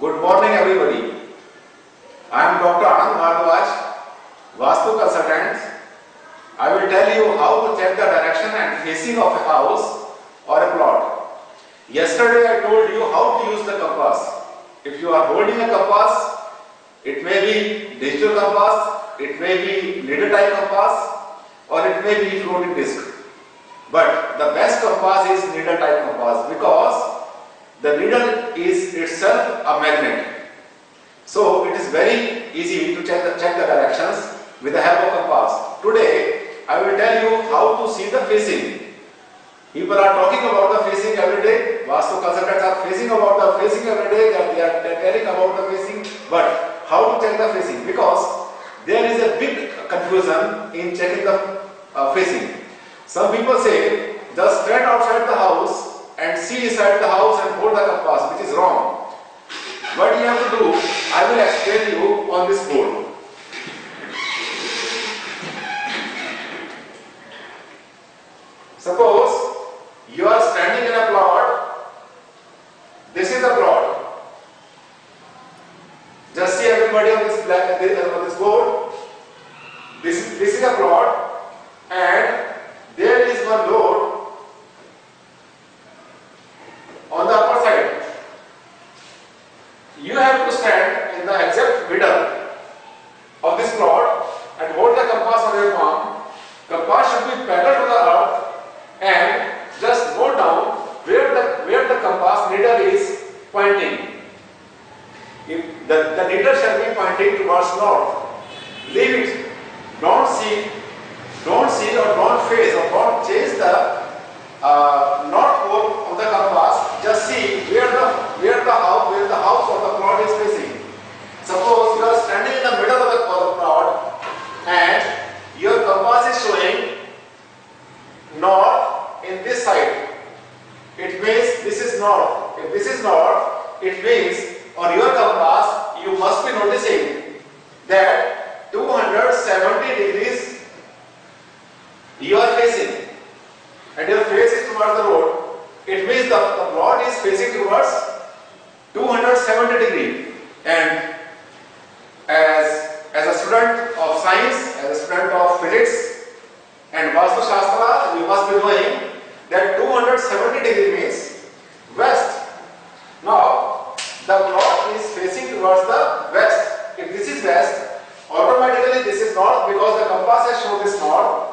Good morning everybody. I am Dr. Anand Bhardwaj, Vastu Consultant. I will tell you how to check the direction and facing of a house or a plot. Yesterday I told you how to use the compass. If you are holding a compass, it may be digital compass, it may be leader type compass, or it may be floating disc. But the best compass is needle type compass because the needle is itself a magnet. So it is very easy to check the directions with the help of compass. Today I will tell you how to see the facing. People are talking about the facing every day. Vastu consultants are facing every day. They are telling about the facing, but how to check the facing? Because there is a big confusion in checking the facing. Some people say, just stand outside the house and see inside the house and hold the compass, which is wrong. What you have to do, I will explain you on this board. Suppose you are standing in a plot. This is a plot. Just see everybody on this board. This is a plot, and there is one load on the upper side. You have to stand in the exact middle of this plot and hold the compass on your palm. Compass should be parallel to the earth and just note down where the compass needle is pointing. If the needle shall be pointing towards north. Leave it. Don't see or don't face or don't change the north pole of the compass. Just see where the house or the plot is facing. Suppose you are standing in the middle of the plot and your compass is showing north in this side. It means this is north. If this is north, it means on your compass you must be noticing that 270 degrees you are facing and your face is towards the road. It means the plot is facing towards 270 degree. And as a student of science, as a student of physics and Vastu Shastra, you must be knowing that 270 degree means west. Now the plot is facing towards the west. If this is west, automatically this is north because the compass has shown this north.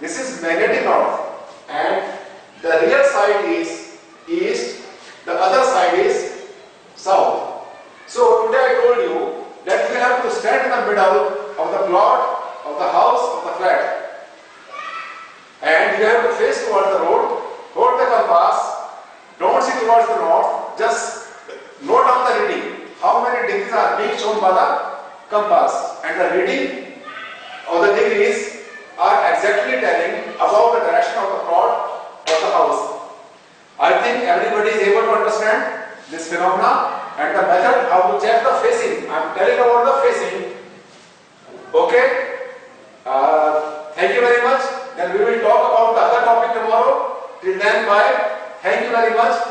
This is magnetic north, and the real side is east, the other side is south. So today I told you that we have to stand in the middle of the plot, of the house, of the flat, and you have to face towards the road, hold the compass, don't see towards the north, just note down the reading, how many degrees are being shown by the compass, and the reading or the degrees are exactly telling about the direction of the plot or the house. I think everybody is able to understand this phenomena and the method how to check the facing. I am telling about the facing. Okay? Thank you very much. Then we will talk about the other topic tomorrow. Till then, bye. Thank you very much.